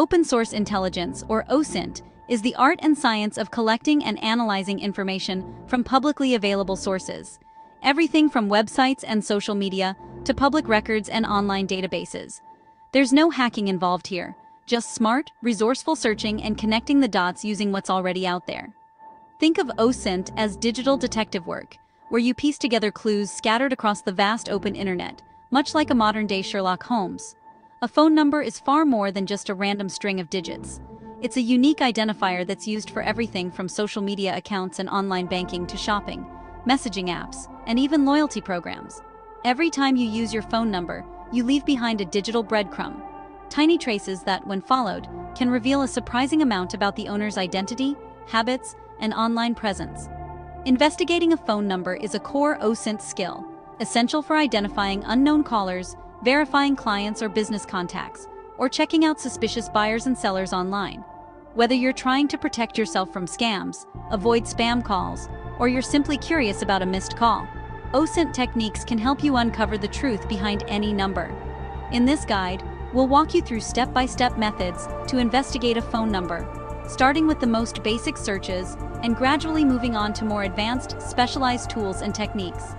Open source intelligence, or OSINT, is the art and science of collecting and analyzing information from publicly available sources, everything from websites and social media to public records and online databases. There's no hacking involved here, just smart, resourceful searching and connecting the dots using what's already out there. Think of OSINT as digital detective work, where you piece together clues scattered across the vast open internet, much like a modern-day Sherlock Holmes. A phone number is far more than just a random string of digits. It's a unique identifier that's used for everything from social media accounts and online banking to shopping, messaging apps, and even loyalty programs. Every time you use your phone number, you leave behind a digital breadcrumb, tiny traces that, when followed, can reveal a surprising amount about the owner's identity, habits, and online presence. Investigating a phone number is a core OSINT skill, essential for identifying unknown callers, verifying clients or business contacts, or checking out suspicious buyers and sellers online. Whether you're trying to protect yourself from scams, avoid spam calls, or you're simply curious about a missed call, OSINT techniques can help you uncover the truth behind any number. In this guide, we'll walk you through step-by-step methods to investigate a phone number, starting with the most basic searches and gradually moving on to more advanced, specialized tools and techniques.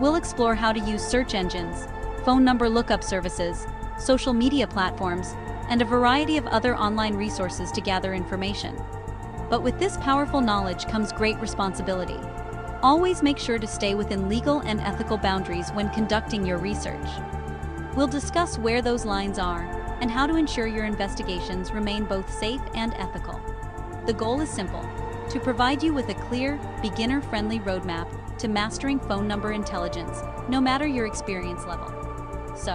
We'll explore how to use search engines, phone number lookup services, social media platforms, and a variety of other online resources to gather information. But with this powerful knowledge comes great responsibility. Always make sure to stay within legal and ethical boundaries when conducting your research. We'll discuss where those lines are and how to ensure your investigations remain both safe and ethical. The goal is simple: to provide you with a clear, beginner-friendly roadmap to mastering phone number intelligence, no matter your experience level. So,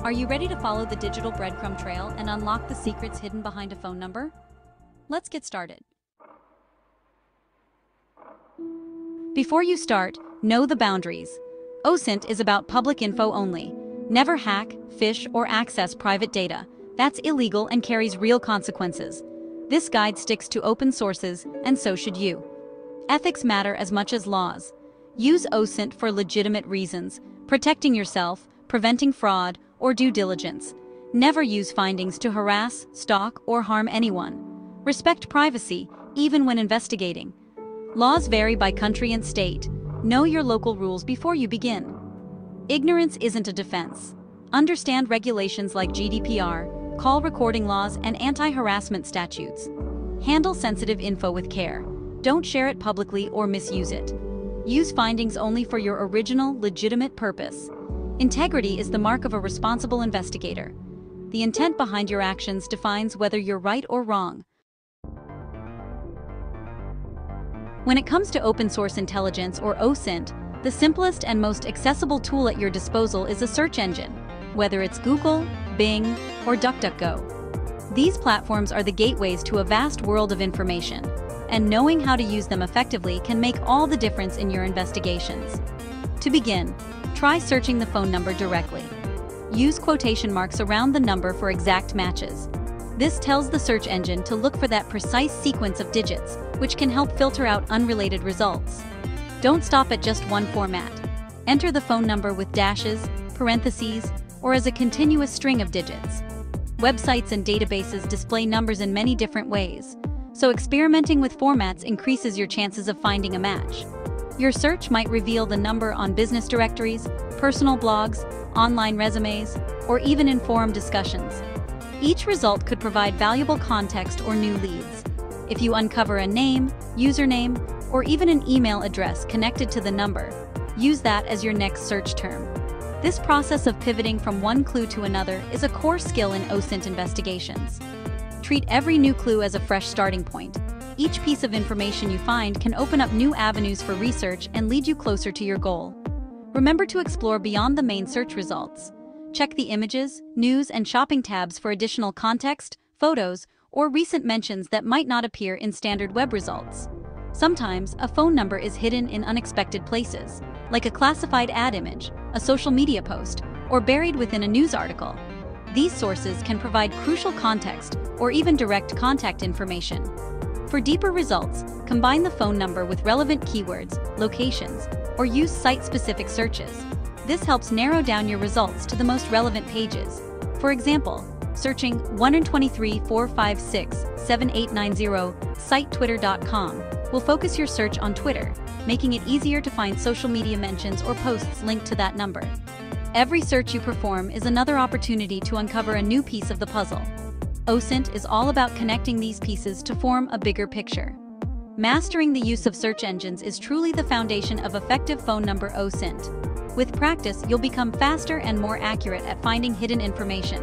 are you ready to follow the digital breadcrumb trail and unlock the secrets hidden behind a phone number? Let's get started. Before you start, know the boundaries. OSINT is about public info only. Never hack, phish, or access private data. That's illegal and carries real consequences. This guide sticks to open sources, and so should you. Ethics matter as much as laws. Use OSINT for legitimate reasons: protecting yourself, preventing fraud, or due diligence. Never use findings to harass, stalk, or harm anyone. Respect privacy, even when investigating. Laws vary by country and state. Know your local rules before you begin. Ignorance isn't a defense. Understand regulations like GDPR, call recording laws, and anti-harassment statutes. Handle sensitive info with care. Don't share it publicly or misuse it. Use findings only for your original, legitimate purpose. Integrity is the mark of a responsible investigator. The intent behind your actions defines whether you're right or wrong. When it comes to open source intelligence, or OSINT, the simplest and most accessible tool at your disposal is a search engine, whether it's Google, Bing, or DuckDuckGo. These platforms are the gateways to a vast world of information, and knowing how to use them effectively can make all the difference in your investigations. To begin, try searching the phone number directly. Use quotation marks around the number for exact matches. This tells the search engine to look for that precise sequence of digits, which can help filter out unrelated results. Don't stop at just one format. Enter the phone number with dashes, parentheses, or as a continuous string of digits. Websites and databases display numbers in many different ways, so experimenting with formats increases your chances of finding a match. Your search might reveal the number on business directories, personal blogs, online resumes, or even in forum discussions. Each result could provide valuable context or new leads. If you uncover a name, username, or even an email address connected to the number, use that as your next search term. This process of pivoting from one clue to another is a core skill in OSINT investigations. Treat every new clue as a fresh starting point. Each piece of information you find can open up new avenues for research and lead you closer to your goal. Remember to explore beyond the main search results. Check the images, news, and shopping tabs for additional context, photos, or recent mentions that might not appear in standard web results. Sometimes, a phone number is hidden in unexpected places, like a classified ad image, a social media post, or buried within a news article. These sources can provide crucial context or even direct contact information. For deeper results, combine the phone number with relevant keywords, locations, or use site-specific searches. This helps narrow down your results to the most relevant pages. For example, searching 1-in-23-456-7890, sitetwitter.com, will focus your search on Twitter, making it easier to find social media mentions or posts linked to that number. Every search you perform is another opportunity to uncover a new piece of the puzzle. OSINT is all about connecting these pieces to form a bigger picture. Mastering the use of search engines is truly the foundation of effective phone number OSINT. With practice, you'll become faster and more accurate at finding hidden information.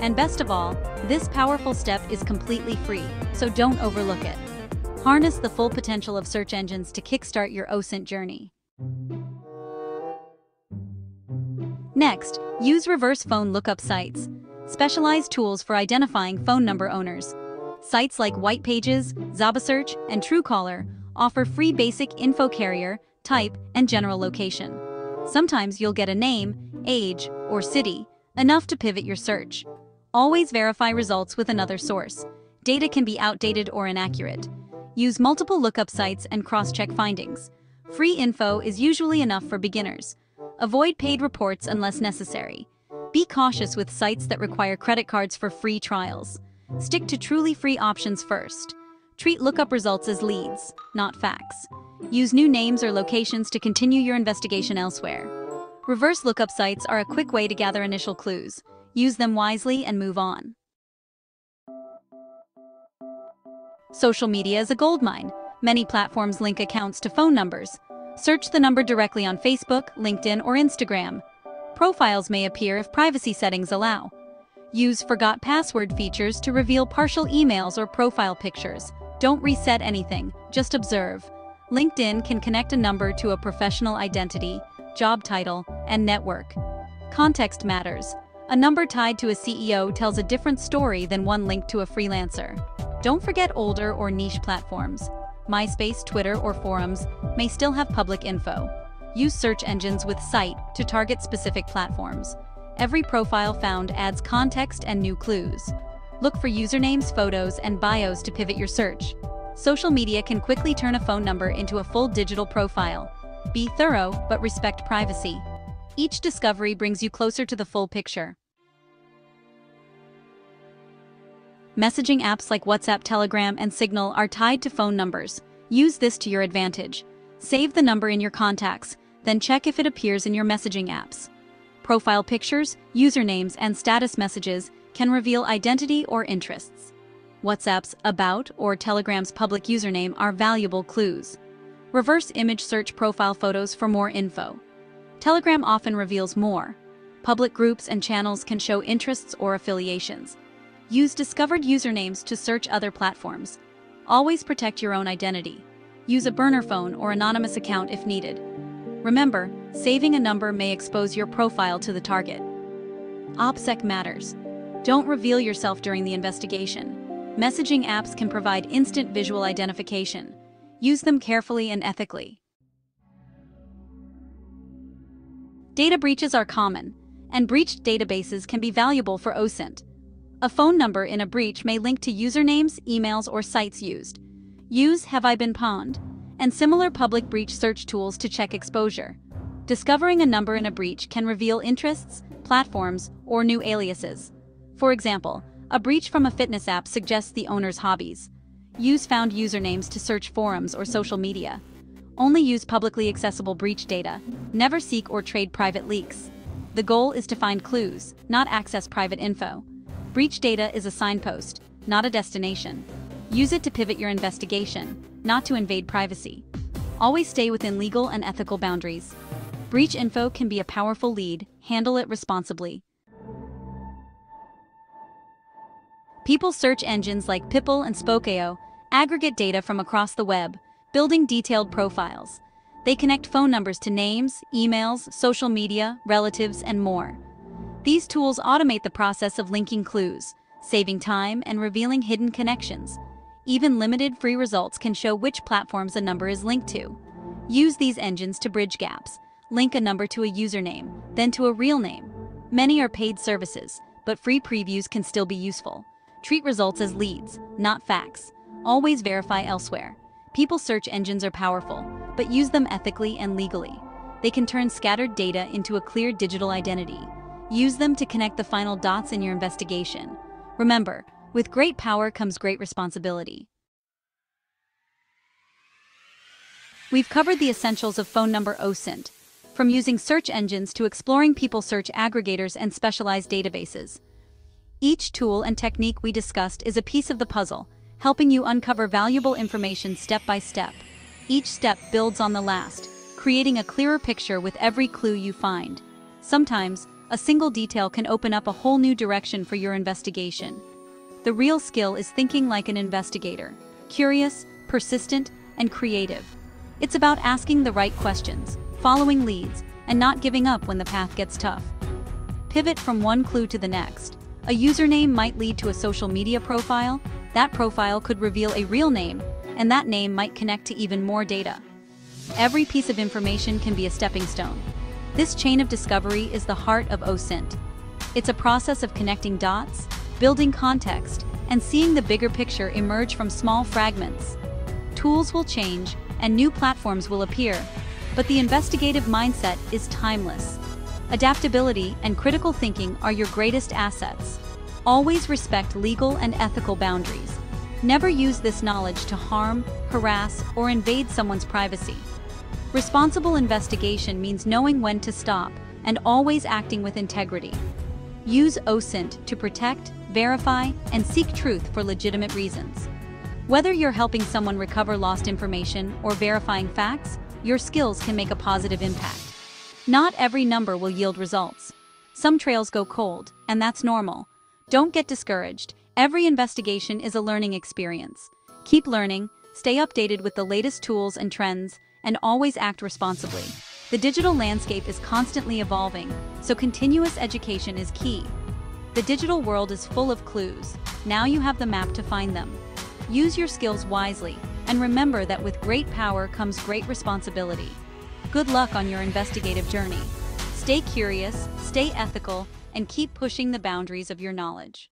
And best of all, this powerful step is completely free, so don't overlook it. Harness the full potential of search engines to kickstart your OSINT journey. Next, use reverse phone lookup sites, specialized tools for identifying phone number owners. Sites like White Pages, ZabaSearch, and Truecaller offer free basic info carrier, type, and general location. Sometimes you'll get a name, age, or city, enough to pivot your search. Always verify results with another source. Data can be outdated or inaccurate. Use multiple lookup sites and cross-check findings. Free info is usually enough for beginners. Avoid paid reports unless necessary. Be cautious with sites that require credit cards for free trials. Stick to truly free options first. Treat lookup results as leads, not facts. Use new names or locations to continue your investigation elsewhere. Reverse lookup sites are a quick way to gather initial clues. Use them wisely and move on. Social media is a goldmine. Many platforms link accounts to phone numbers. Search the number directly on Facebook, LinkedIn, or Instagram. Profiles may appear if privacy settings allow. Use forgot password features to reveal partial emails or profile pictures. Don't reset anything, just observe. LinkedIn can connect a number to a professional identity, job title, and network. Context matters. A number tied to a CEO tells a different story than one linked to a freelancer. Don't forget older or niche platforms. MySpace, Twitter, or forums may still have public info. Use search engines with site to target specific platforms. Every profile found adds context and new clues. Look for usernames, photos, and bios to pivot your search. Social media can quickly turn a phone number into a full digital profile. Be thorough, but respect privacy. Each discovery brings you closer to the full picture. Messaging apps like WhatsApp, Telegram, and Signal are tied to phone numbers. Use this to your advantage. Save the number in your contacts, then check if it appears in your messaging apps. Profile pictures, usernames, and status messages can reveal identity or interests. WhatsApp's About or Telegram's public username are valuable clues. Reverse image search profile photos for more info. Telegram often reveals more. Public groups and channels can show interests or affiliations. Use discovered usernames to search other platforms. Always protect your own identity. Use a burner phone or anonymous account if needed. Remember, saving a number may expose your profile to the target. OPSEC matters. Don't reveal yourself during the investigation. Messaging apps can provide instant visual identification. Use them carefully and ethically. Data breaches are common, and breached databases can be valuable for OSINT. A phone number in a breach may link to usernames, emails, or sites used. Use Have I Been Pwned and similar public breach search tools to check exposure. Discovering a number in a breach can reveal interests, platforms, or new aliases. For example, a breach from a fitness app suggests the owner's hobbies. Use found usernames to search forums or social media. Only use publicly accessible breach data. Never seek or trade private leaks. The goal is to find clues, not access private info. Breach data is a signpost, not a destination. Use it to pivot your investigation, not to invade privacy. Always stay within legal and ethical boundaries. Breach info can be a powerful lead. Handle it responsibly. People search engines like Pipl and Spokeo aggregate data from across the web, building detailed profiles. They connect phone numbers to names, emails, social media, relatives, and more. These tools automate the process of linking clues, saving time, and revealing hidden connections. Even limited free results can show which platforms a number is linked to. Use these engines to bridge gaps. Link a number to a username, then to a real name. Many are paid services, but free previews can still be useful. Treat results as leads, not facts. Always verify elsewhere. People search engines are powerful, but use them ethically and legally. They can turn scattered data into a clear digital identity. Use them to connect the final dots in your investigation. Remember, with great power comes great responsibility. We've covered the essentials of phone number OSINT, from using search engines to exploring people search aggregators and specialized databases. Each tool and technique we discussed is a piece of the puzzle, helping you uncover valuable information step by step. Each step builds on the last, creating a clearer picture with every clue you find. Sometimes, a single detail can open up a whole new direction for your investigation. The real skill is thinking like an investigator, curious, persistent, and creative. It's about asking the right questions, following leads, and not giving up when the path gets tough. Pivot from one clue to the next. A username might lead to a social media profile, that profile could reveal a real name, and that name might connect to even more data. Every piece of information can be a stepping stone. This chain of discovery is the heart of OSINT. It's a process of connecting dots, building context, and seeing the bigger picture emerge from small fragments. Tools will change, and new platforms will appear, but the investigative mindset is timeless. Adaptability and critical thinking are your greatest assets. Always respect legal and ethical boundaries. Never use this knowledge to harm, harass, or invade someone's privacy. Responsible investigation means knowing when to stop and always acting with integrity. Use OSINT to protect, verify, and seek truth for legitimate reasons. Whether you're helping someone recover lost information or verifying facts, your skills can make a positive impact. Not every number will yield results. Some trails go cold, and that's normal. Don't get discouraged. Every investigation is a learning experience. Keep learning, stay updated with the latest tools and trends, and always act responsibly. The digital landscape is constantly evolving, so continuous education is key. The digital world is full of clues. Now you have the map to find them. Use your skills wisely, and remember that with great power comes great responsibility. Good luck on your investigative journey. Stay curious, stay ethical, and keep pushing the boundaries of your knowledge.